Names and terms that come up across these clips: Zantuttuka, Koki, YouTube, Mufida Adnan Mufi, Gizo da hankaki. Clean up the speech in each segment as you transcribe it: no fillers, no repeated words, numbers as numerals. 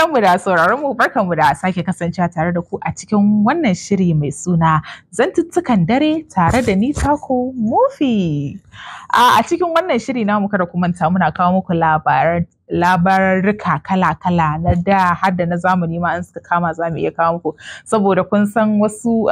kallon mu da sauraron mu, barkan mu da sake kasancewa tare da ku a cikin wannan shiri mai suna Zantuttukan dare tare da ni taku Mufi. A cikin wannan shiri namu kada ku manta muna kawo muku labarurruka kala-kala na da har da na zamani ma an suka kama za mu iya kawo muku, saboda kun san wasu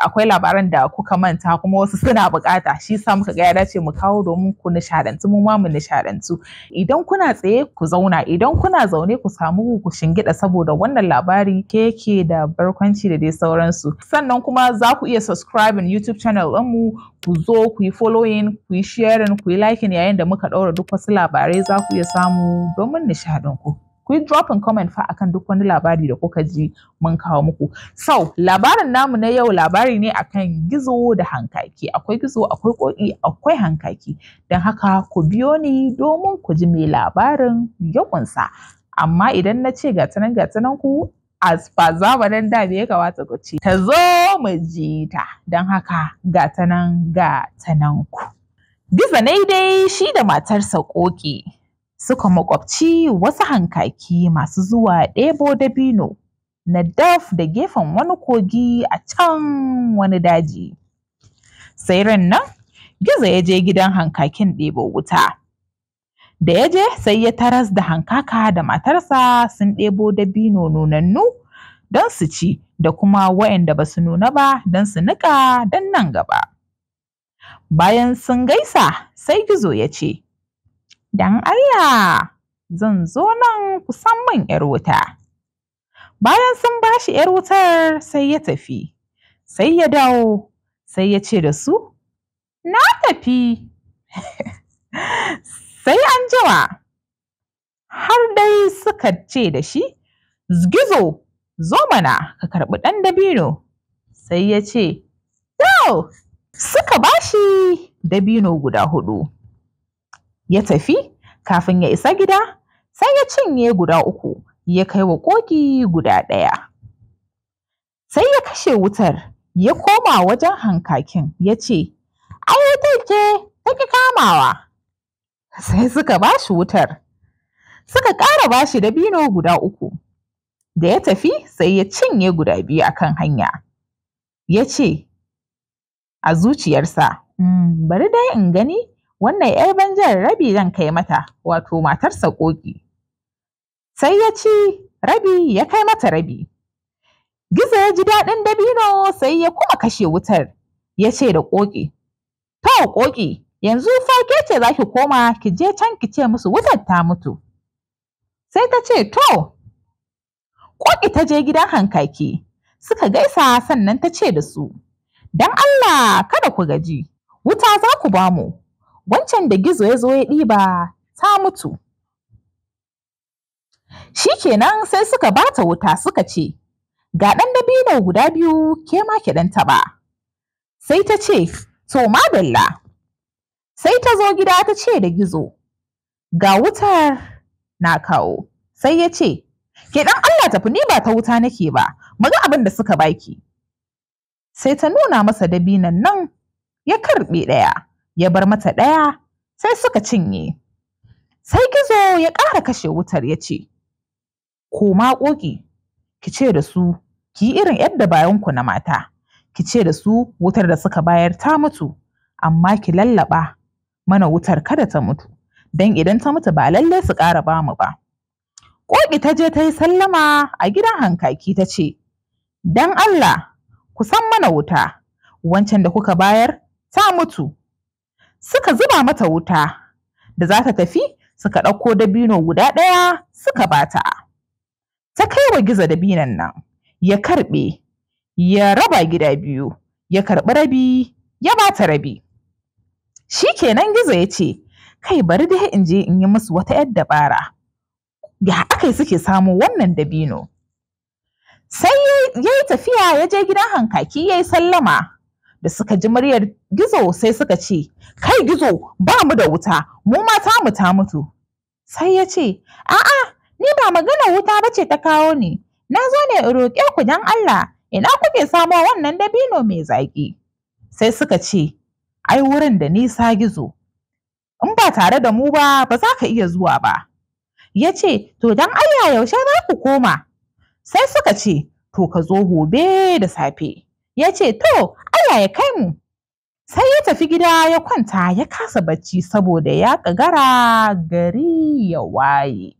akwai labaran da kuka manta kuma wasu suna bukata, shi sa muka ga ya dace mu kawo domin ku nishadantu mu ma mu nishadantu. Idan kuna tsaye ku zauna, idan kuna zaune ku samu ku shingida, saboda wannan labari keke da barkwanci da dai sauransu. Sannan kuma za ku iya subscribing YouTube channel ɗinmu, ku zo ku yi following, ku yi sharing, ku yi liking yayin da muka ɗaura duk wasu labarai za ku iya samu domin nishaɗinku. Ku yi drop in comment fa akan duk wani labari da kuka ji mun kawo muku. So, labarin namu na yau labari ne akan gizo da hankaki. Akwai gizo, akwai ƙoƙi, akwai hankaki. Don haka ku biyo ni domin ku ji mai labarin ya ƙunsa. Amma idan na ce gatanan ku as fa zamanin da bai kamata ku ce ta zo mu ji ta. Don haka gatanan ku. Gizo ne dai shi da matarsa ƙoƙi suka makwabci wasu hankaki masu zuwa ɗebo dabino na daf da gefen wani kogi a can wani daji. Sai ran nan Gizo ya je gidan hankakin ɗebo wuta. Da ya je sai ya taras da hankaka da matarsa sun ɗebo dabino nunannu don su ci da kuma waɗanda ba su nuna ba don su niƙa don nan gaba. Bayan sun gaisa sai Gizo ya ce, "Dan Allah, zan zo nan ku san min 'yar wuta." Bayan sun bashi 'yar wutar sai ya tafi. Sai ya dawo, sai ya ce da su, "Na tafi." Sai an jima har dai suka ce da shi, "Gizo, zo mana ka karɓi ɗan dabino." Sai ya ce, "Yau." Suka bashi dabino guda 4. Ya tafi. Kafin ya isa gida sai ya cinye guda 3 ya kai wa kogi guda 1. Sai ya kashe wutar ya koma wajen hankakin ya ce, "Ai wutar ce take kamawa." Sai suka bashi wutar. Suka ƙara bashi dabino guda 3. Da ya tafi sai ya cinye guda 2 akan hanya. Ya ce a zuciyarsa, "Bari dai in gani wannan 'yar banjar rabi zan kai mata," wato matarsa ƙoƙi. Sai ya ci rabi ya kai mata rabi. Gizo ya ji daɗin dabino sai ya kuma kashe wutar. Ya ce da ƙoƙi, "To ƙoƙi, yanzu fa ke ce za ki koma ki je can ki ce musu wutar ta mutu." Sai ta ce, "To." ƙoƙi ta je gidan hankaki. Suka gaisa sannan ta ce da su, "Dan Allah kada ku gaji, wuta za ku ba mu. Wancan da Gizo ya zo ya ɗiba ta mutu." Shi kenan sai suka ba ta wuta suka ce, "Ga ɗan dabino guda 2 ke ma ki ɗan taɓa." Sai ta ce, "To madalla." Sai ta zo gida ta ce da Gizo, "Ga wutar na kawo." Sai ya ce, "Ke ɗan Allah tafi, ni ba ta wuta nake ba, mu ga abin da suka baki." Sai ta nuna masa dabinon nan ya karɓe 1. Ya bar mata 1 sai suka cinye. Sai Gizo ya ƙara kashe wutar ya ce, "Koma ƙoƙi, ki ce da su ki yi irin 'yar dabarunku na mata, ki ce da su wutar da suka bayar ta mutu, amma ki lallaɓa mana wutar kada ta mutu, don idan ta mutu ba lallai su ƙara ba mu ba." ƙoƙi ta je ta yi sallama a gidan hankaki ta ce, "Dan Allah, ku san mana wuta, wancan da kuka bayar ta mutu." Suka zuba mata wuta. Da za ta tafi suka ɗauko dabino guda 1 suka bata. Ta kai wa Gizo dabinon nan ya karɓe ya raba gida 2, ya karɓi rabi ya bata rabi. Shi kenan Gizo ya ce, "Kai bari dai in je in yi musu wata 'yar dabara, ya akai suke samu wannan dabino." Sai ya yi tafiya ya je gidan hankaki ya yi sallama. Da suka ji muryar Gizo sai suka ce, "Kai Gizo, ba mu da wuta, mu mata mu ta mutu." Sai ya ce, "A'a, ni ba magana wuta ba ce ta kawo ni, na zo ne in roƙe ku don Allah, ina kuke samo wannan dabino mai zaƙi?" Sai suka ce, "Ai wurin da nisa Gizo, in ba tare da mu ba, ba za ka iya zuwa ba." ya ce, to don Allah yaushe za ku koma? Sai suka ce, to ka zo gobe da safe. Ya ce, to Allah ya kai mu. Sai ya tafi gida ya kwanta ya kasa bacci saboda ya kagara gari ya waye.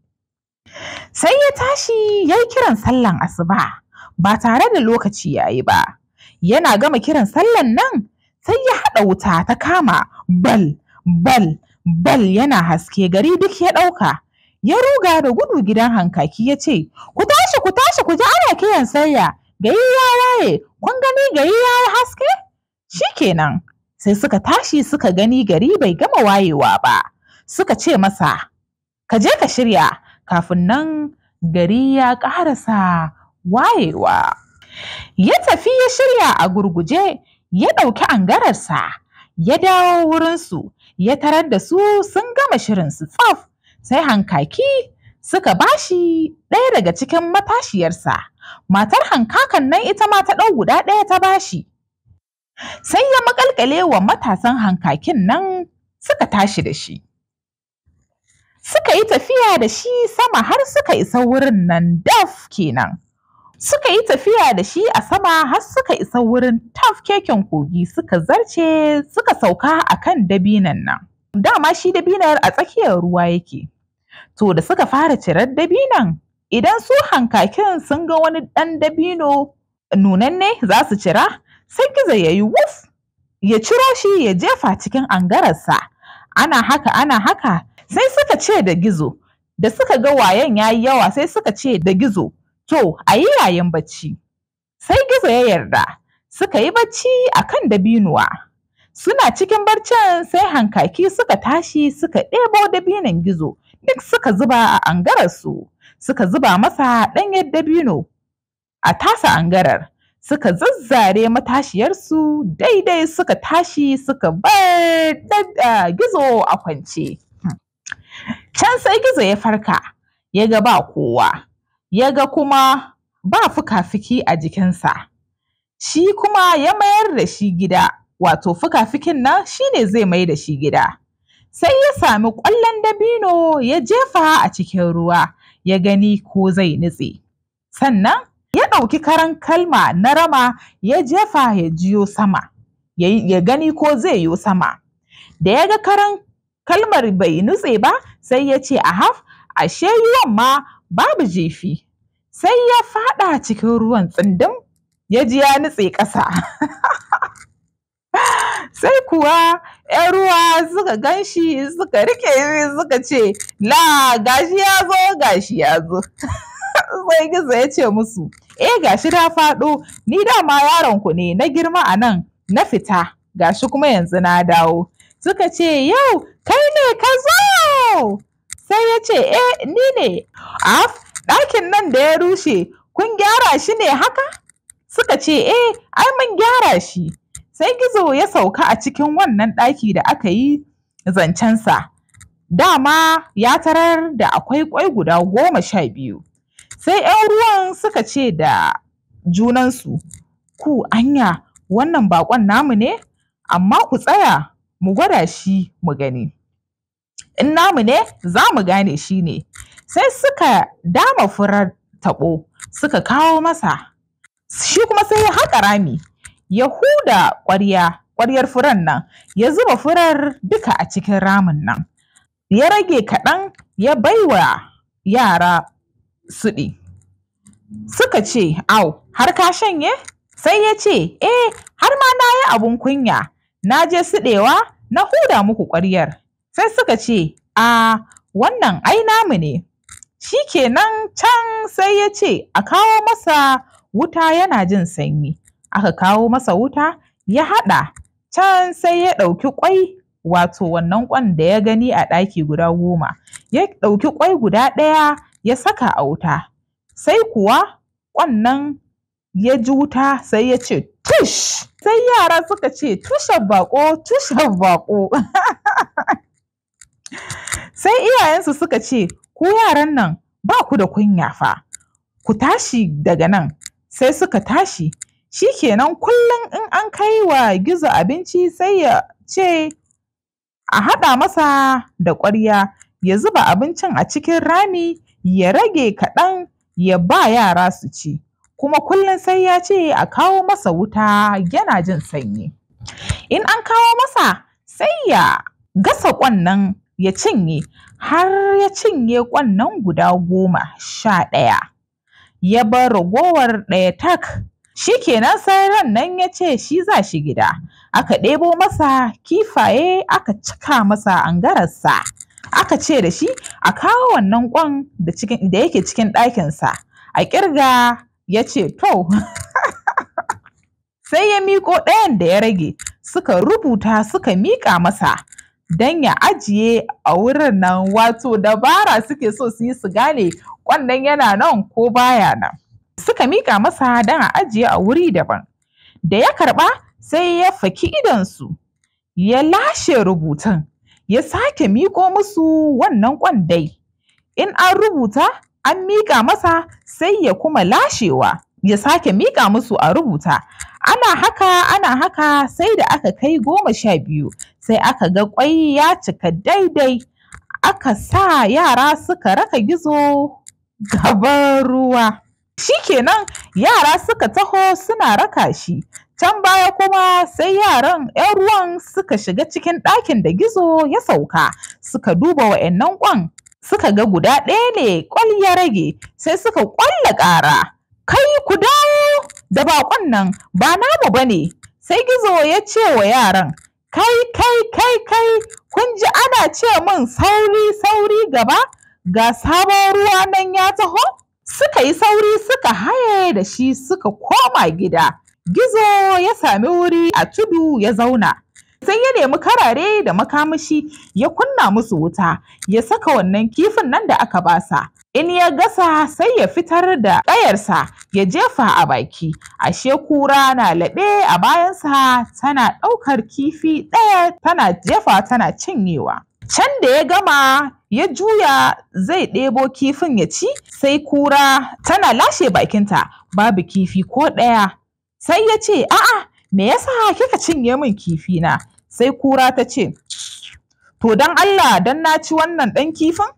Sai ya tashi ya yi kiran sallan asuba ba tare da lokaci ya yi ba. Yana gama kiran sallan nan sai ya haɗa wuta ta kama bal bal bal yana haske gari duk ya ɗauka. Ya ruga da gudu gidan hankaki ya ce, ku tashi ku tashi ku ji ana kiran sallah, gari ya waye, kun gani gari ya yi haske? Shikenan sai suka tashi suka gani gari bai gama wayewa ba. Suka ce masa, ka je ka shirya kafin nan gari ya ƙarasa wayewa. Ya tafi ya shirya a gurguje, ya ɗauki angararsa, ya dawo wurinsu, ya tarar da su sun gama shirinsu tsaf. Sai hankaki suka bashi ɗaya daga cikin matashiyarsa. Matar hankakan nan ita ma ta ɗau guda ɗaya ta bashi. Sai ya maƙalƙale wa matasan hankakin nan suka tashi da shi. Suka yi tafiya da shi sama har suka isa wurin nan daf kenan. Suka yi tafiya da shi a sama har suka isa wurin taf keken kogi, suka zarce suka sauka a kan dabinan nan. Dama shi dabinar a tsakiyar ruwa yake. To da suka fara cirar dabinan, idan su hankakin sun ga wani ɗan dabino nunanne za su cira, sai Gizo ya yi wuf ya ciro shi ya jefa cikin angararsa. Ana haka ana haka. Sai suka ce da Gizo, da suka ga wayan ya yi yawa sai suka ce da Gizo, to a yi yayin bacci. Sai Gizo ya yarda, suka yi bacci a kan dabinuwa. Suna cikin barcin sai hankaki suka tashi suka ɗebo dabinon Gizo, duk suka zuba a angararsu, suka zuba masa ɗanyar dabino a tasa angarar. Suka zazzare matashiyarsu daidai suka tashi suka bar Gizo a kwance. Can sai Gizo ya farka, ya ga ba kowa, ya ga kuma ba fuka-fiki a jikinsa. Shi kuma ya mayar da shi gida, wato fuka-fikin nan shi ne zai mai da shi gida. Sai ya sami ƙwallon dabino ya jefa a cikin ruwa, ya gani ko zai nutse. Sannan ya ɗauki karan kalma na rama ya jefa ya jiyo sama, ya gani ko zai yo sama. Da ya ga karan kalmar bai nutse ba sai ya ce a haf, ashe ruwan ma babu jefi. Sai ya fada cikin ruwan tsindim ya ji ya nutse ƙasa. Sai kuwa 'yan ruwa suka ganshi suka rike suka ce, la gashi ya zo gashi ya zo. Sai Gizo ya ce musu, gashi na faɗo, ni dama yaronku ne, na girma a nan na fita, gashi kuma yanzu na dawo. Suka ce, yau kai ne ka zo? Sai ya ce, ni ne. Af, ɗakin nan da ya rushe kun gyara shi ne haka? Suka ce, ai mun gyara shi. Sai Gizo ya sauka a cikin wannan ɗaki da aka yi zancensa. Dama ya tarar da akwai ƙwai guda 12. Sai 'yan ruwan suka ce da junansu, ku anya wannan baƙon namu ne? Amma ku tsaya mu gwada shi mu gani. In namu ne za mu gane shi ne. Sai suka dama furar taɓo suka kawo masa. Shi kuma sai ya haƙa rami ya huda ƙwaryar furan nan ya zuba furar duka a cikin ramin nan. Ya rage kaɗan ya baiwa yara suɗi. Suka ce, au har ka shanye? Sai ya ce, har ma na yi abun kunya. Na je siɗewa na huda muku ƙwaryar. Sai suka ce, a wannan ai namu ne. Shikenan can sai ya ce a kawo masa wuta yana jin sanyi. Aka kawo masa wuta ya haɗa. Can sai ya ɗauki ƙwai, wato wannan ƙwan da ya gani a ɗaki guda 10. Ya ɗauki ƙwai guda ɗaya ya saka a wuta. Sai kuwa ƙwan nan ya ji wuta sai ya ce, tush! Sai yara suka ce, tushen baƙo, tushen baƙo. Sai iyayensu suka ce, ku yaran nan ba ku da kunya fa, ku tashi daga nan. Sai suka tashi. Shikenan kullum in an kai wa Gizo abinci sai ya ce a haɗa masa da ƙwarya ya zuba abincin a cikin rami ya rage kaɗan ya ba yara su ci, kuma kullum sai ya ce a kawo masa wuta yana jin sanyi. In an kawo masa sai ya gasa ƙwan nan ya cinye har ya cinye ƙwan nan guda 11, ya bar ragowar ɗaya tak. Shi kenan sai ran nan ya ce shi za shi gida. Aka ɗebo masa kifaye aka cika masa angararsa. Aka ce da shi a kawo wannan ƙwan da yake cikin ɗakinsa. A ƙirga ya ce to. Sai ya miƙo ɗayan da ya rage. Suka rubuta suka miƙa masa don ya ajiye a wurin nan. Wato dabara suke so su yi su gane ƙwan nan yana nan ko baya nan. Suka miƙa masa don a ajiye a wuri daban. Da ya karɓa sai ya faki idonsu, ya lashe rubutun, ya sake miƙo musu wannan ƙwan dai. In an rubuta an miƙa masa sai ya kuma lashewa, ya sake miƙa musu a rubuta. Ana haka sai da aka kai 12, sai aka ga ƙwai ya cika daidai. Aka sa yara suka raka Gizo gaban ruwa. Shikenan yara suka taho suna raka shi. Can baya kuma sai yaran 'yan ruwan suka shiga cikin ɗakin da Gizo ya sauka. Suka duba wa'annan ƙwan suka ga guda ɗaya ne ƙwal ya rage, sai suka ƙwalla ƙara. Kai ku dawo da baƙon nan ba namu bane. Sai Gizo ya ce wa yaran, kai kun ji ana ce min sauri gaba ga sabon ruwa nan ya taho. Suka yi sauri suka haye da shi suka koma gida. Gizo ya sami wuri a tudu ya zauna. Sai ya nemi karare da makamashi ya kunna musu wuta ya saka wannan kifin nan da aka basa. In ya gasa sai ya fitar da ƙayarsa ya jefa a baki. Ashe kura na laɓe a bayansa tana ɗaukar kifi ɗaya tana jefa tana cinyewa. Can da ya gama ya juya zai ɗebo kifin ya ci, sai kura tana lashe bakinta babu kifi ko ɗaya. Sai ya ce, a'a me yasa kika cinye min kifi na? Sai kura ta ce, to don Allah don na ci wannan ɗan kifin?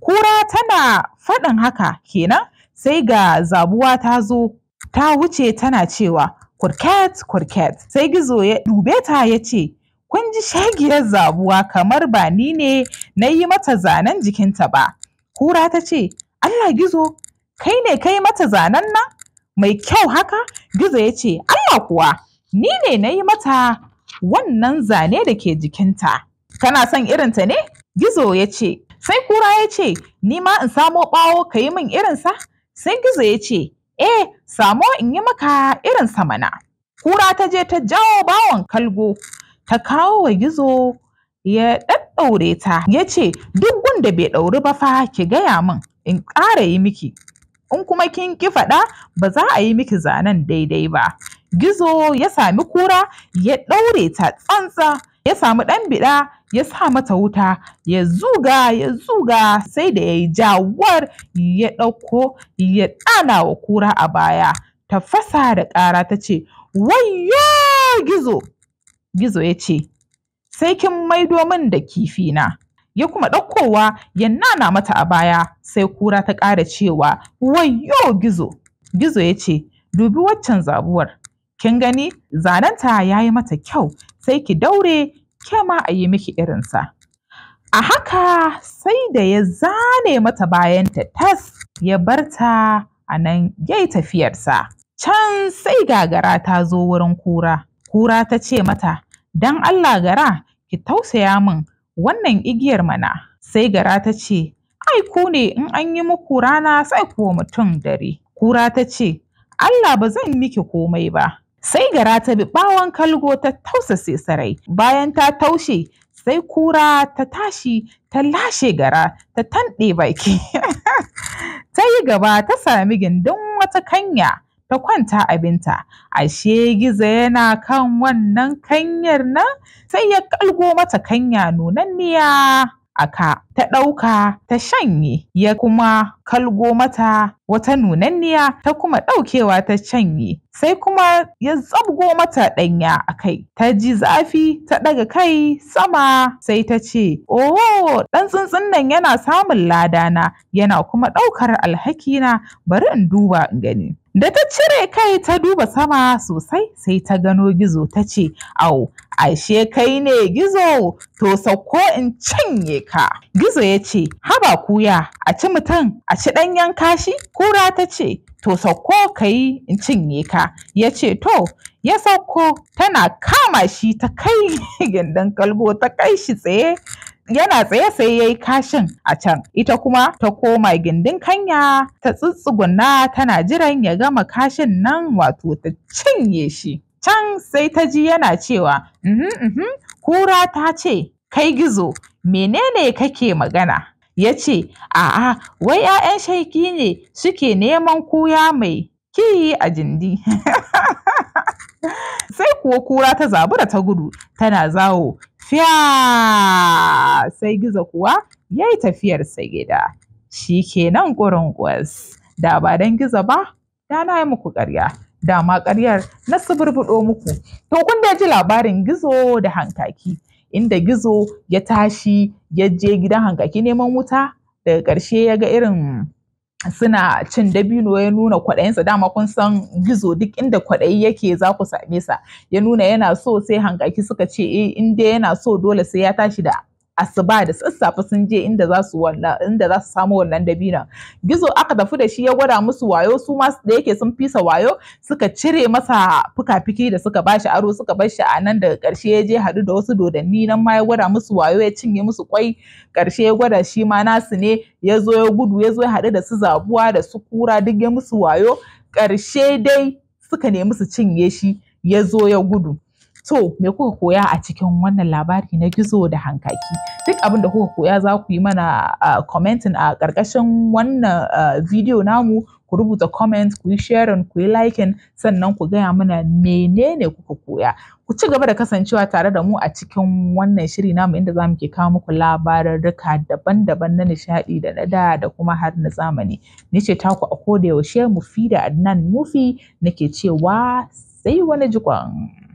Kura tana faɗin haka kenan sai ga zabuwa ta zo ta wuce tana cewa kurket. Sai Gizo ya dube ta ya ce, kun ji shagiyar zabuwa kamar ba ni ne na yi mata zanen jikinta ba. Kura ta ce, Allah Gizo, kai ne kai mata zanen nan? Mai kyau haka? Gizo ya ce, Allah kuwa, ni ne na yi mata wannan zane da ke jikinta. Kana son irinta ne? Gizo ya ce. Sai kura ya ce, ni ma in samo ɓawo ka yi min irinsa? Sai Gizo ya ce, samo in yi maka irinsa mana. Kura ta je ta jawo ɓawon kalgo. Ta kawo wa Gizo ya ɗaɗɗaure ta ya ce, duk wanda bai ɗauri ba fa ki gaya min in ƙara yi miki, in kuma kin ki faɗa ba za a yi miki zanen daidai ba. Gizo ya sami kura ya ɗaure ta tsantsa, ya sami ɗan biɗa ya sa mata wuta ya zuga sai da ya yi jawar ya ɗauko ya ɗana wa kura a baya. Ta fasa da ƙara ta ce, wayyo Gizo! Gizo ya ce, sai kin maido min da kifi na. Ya kuma ɗaukowa ya nana mata a baya. Sai kura ta ƙara cewa, wayyo Gizo! Gizo ya ce, dubi waccan zabuwar, kin gani zanenta ya yi mata kyau, sai ki daure ke ma a yi miki irinsa. A haka sai da ya zane mata bayanta tas ya bar ta a nan ya yi tafiyarsa. Can sai gagara ta zo wurin kura. Kura ta ce mata, don Allah gara ki tausaya min wannan igiyar mana. Sai gara ta ce, ai ku ne in an yi muku rana sai kuwa mutum dare. Kura ta ce, Allah ba zan miki komai ba. Sai gara ta bi ɓawon kalgo ta tausase sarai. Bayan ta taushe sai kura ta tashi ta lashe gara ta tanɗe baki. Ta yi gaba ta sami gindin wata kanya. Ta kwanta abinta. Ashe Gizo yana kan wannan kanyar nan sai ya kalgo mata kanya nunanniya aka ta ɗauka ta shanye, ya kuma kalgo mata wata nunanniya ta kuma ɗaukewa ta shanye, sai kuma ya zabgo mata ɗanya a kai. Ta ji zafi ta ɗaga kai sama sai ta ce, "Oh, ɗan tsuntsun nan yana samun ladana yana kuma ɗaukar alhakina, bari in duba in gani." Da ta cire kai ta duba sama sosai sai ta gano gizo ta ce, "Au, ashe kai ne gizo, to sauko in cinye ka." Gizo ya ce, "Haba kuya, a ci mutum a ci ɗanyen kashi?" Kura ta ce, "To sauko ka yi in cinye ka." Ya ce, "To." Ya sauko tana kama shi ta kai gindin kalgo ta kai shi tsaye. Yana tsaye sai ya yi kashin a can. Ita kuma ta koma gindin kanya ta tsitsuguna tana jiran ya gama kashin nan, wato ta cinye shi. Can sai ta ji yana cewa, Kura ta ce, "Kai gizo, menene kake magana?" Ya ce, "A'a, wai 'ya'yan shaiki ne suke neman kuya mai ki a jindi." Sai kuwa kura ta zabura ta gudu tana zawo fiya, sai gizo kuwa ya yi tafiyarsa gida. Shi kenan ƙurungus. Da ba don gizo ba, da na yi muku ƙarya. Dama ƙaryar na suburbuɗo muku. To kun da ji labarin gizo da hankaki, inda gizo ya tashi ya je gidan hankaki neman wuta, daga ƙarshe ya ga irin suna cin dabino, ya nuna kwaɗayinsa. Dama kun san gizo duk inda kwaɗayi yake za ku same sa. Ya nuna yana so, sai hankaki suka ce in dai yana so dole sai ya tashi da asuba da sassafe sun je inda za su samu wannan dabinon. Gizo aka tafi da shi, ya gwada musu wayo, su ma da yake sun fisa wayo suka cire masa fuka-fiki da suka bashi aro, suka bar shi a nan. Daga ƙarshe ya je haɗu da wasu dodanni, nan ma ya gwada musu wayo ya cinye musu kwai. Ƙarshe ya gwada shi ma nasu ne, ya zo ya gudu ya zo ya haɗu da su zabuwa da su kura, duk ya musu wayo. Ƙarshe dai suka nemi su cinye shi, ya zo ya gudu. So, me kuka koya a cikin wannan labari na gizo da hankaki? Duk abin da kuka koya za ku yi mana commenting a ƙarƙashin wannan video namu. Ku rubuta comment, ku yi sharing, ku yi liking, sannan ku gaya mana menene kuka koya. Ku ci gaba da kasancewa tare da mu a cikin wannan shiri namu, inda za mu ke kawo muku labarurruka daban-daban na nishaɗi da na da kuma har na zamani. Ni ce taku a koda yaushe Mufida Adnan Mufi, nake cewa sai wani jikon.